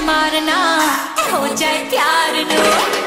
मारना हो जाए प्यार नो।